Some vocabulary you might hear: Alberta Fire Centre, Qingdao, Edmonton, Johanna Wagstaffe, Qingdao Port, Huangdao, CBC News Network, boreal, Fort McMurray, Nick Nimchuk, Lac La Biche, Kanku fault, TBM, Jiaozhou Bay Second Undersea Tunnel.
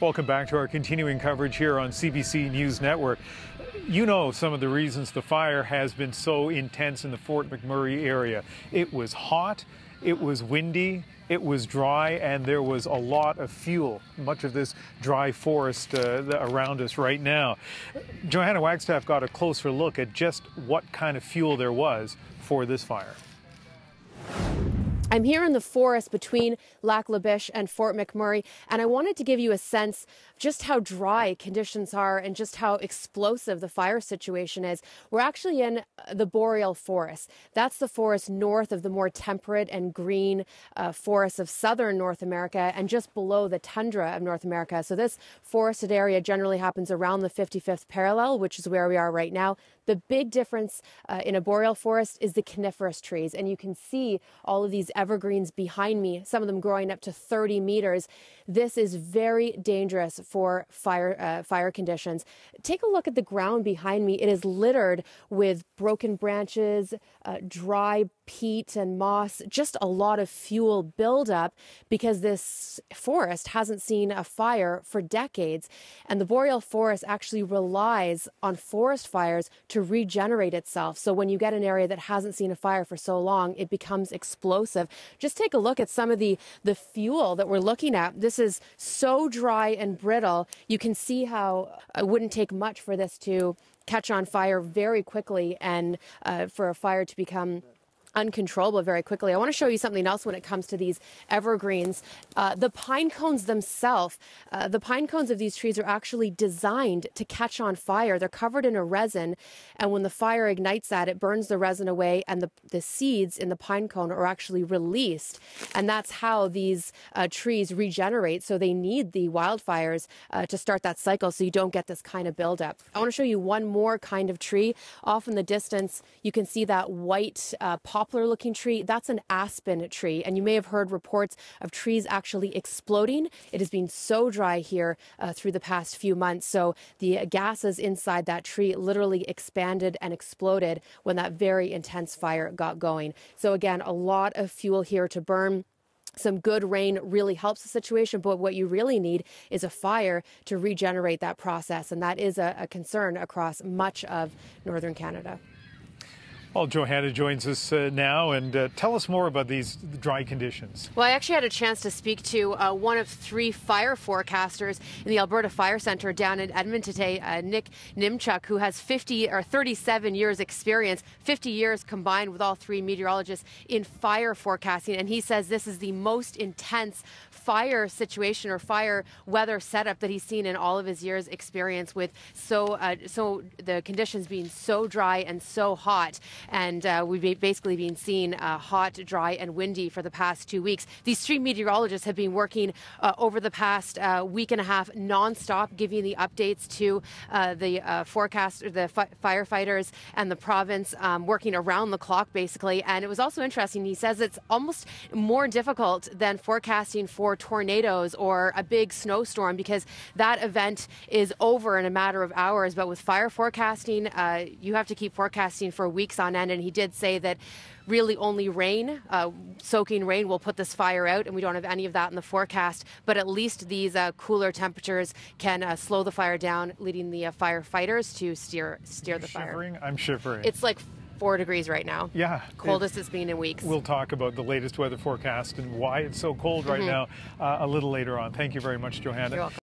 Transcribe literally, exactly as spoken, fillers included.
Welcome back to our continuing coverage here on C B C News Network. You know some of the reasons the fire has been so intense in the Fort McMurray area. It was hot, it was windy, it was dry, and there was a lot of fuel, much of this dry forest uh, around us right now. Johanna Wagstaffe got a closer look at just what kind of fuel there was for this fire. I'm here in the forest between Lac La Biche and Fort McMurray, and I wanted to give you a sense just how dry conditions are and just how explosive the fire situation is. We're actually in the boreal forest. That's the forest north of the more temperate and green uh, forests of southern North America and just below the tundra of North America. So this forested area generally happens around the fifty-fifth parallel, which is where we are right now. The big difference uh, in a boreal forest is the coniferous trees, and you can see all of these evergreens behind me, some of them growing up to thirty meters. This is very dangerous for fire uh, fire conditions. Take a look at the ground behind me. It is littered with broken branches, uh, dry peat and moss, just a lot of fuel buildup because this forest hasn't seen a fire for decades. And the boreal forest actually relies on forest fires to regenerate itself. So when you get an area that hasn't seen a fire for so long, it becomes explosive. Just take a look at some of the, the fuel that we're looking at. This is so dry and brittle. You can see how it wouldn't take much for this to catch on fire very quickly and uh, for a fire to become uncontrollable very quickly. I want to show you something else when it comes to these evergreens. Uh, the pine cones themselves, uh, the pine cones of these trees are actually designed to catch on fire. They're covered in a resin, and when the fire ignites that, it burns the resin away, and the, the seeds in the pine cone are actually released. And that's how these uh, trees regenerate. So they need the wildfires uh, to start that cycle so you don't get this kind of buildup. I want to show you one more kind of tree. Off in the distance, you can see that white uh, poplar looking tree. That's an aspen tree, and you may have heard reports of trees actually exploding. It has been so dry here uh, through the past few months, so the gases inside that tree literally expanded and exploded when that very intense fire got going. So again, a lot of fuel here to burn. Some good rain really helps the situation, but what you really need is a fire to regenerate that process, and that is a, a concern across much of northern Canada. Well, Johanna joins us uh, now, and uh, tell us more about these dry conditions. Well, I actually had a chance to speak to uh, one of three fire forecasters in the Alberta Fire Centre down in Edmonton today, uh, Nick Nimchuk, who has fifty or thirty-seven years experience, fifty years combined with all three meteorologists in fire forecasting, and he says this is the most intense fire situation or fire weather setup that he's seen in all of his years experience, with so uh, so the conditions being so dry and so hot. And uh, we've basically been seeing uh, hot, dry, and windy for the past two weeks. These three meteorologists have been working uh, over the past uh, week and a half nonstop, giving the updates to uh, the uh, forecast, or the fi firefighters and the province, um, working around the clock basically. And it was also interesting. He says it's almost more difficult than forecasting for tornadoes or a big snowstorm, because that event is over in a matter of hours. But with fire forecasting, uh, you have to keep forecasting for weeks on end, and he did say that really only rain, uh, soaking rain, will put this fire out, and we don't have any of that in the forecast, but at least these uh, cooler temperatures can uh, slow the fire down, leading the uh, firefighters to steer steer You're the shivering? fire. I'm shivering. It's like four degrees right now. Yeah. Coldest it's, it's been in weeks. We'll talk about the latest weather forecast and why it's so cold right mm-hmm. now uh, a little later on. Thank you very much, Johanna. You're welcome.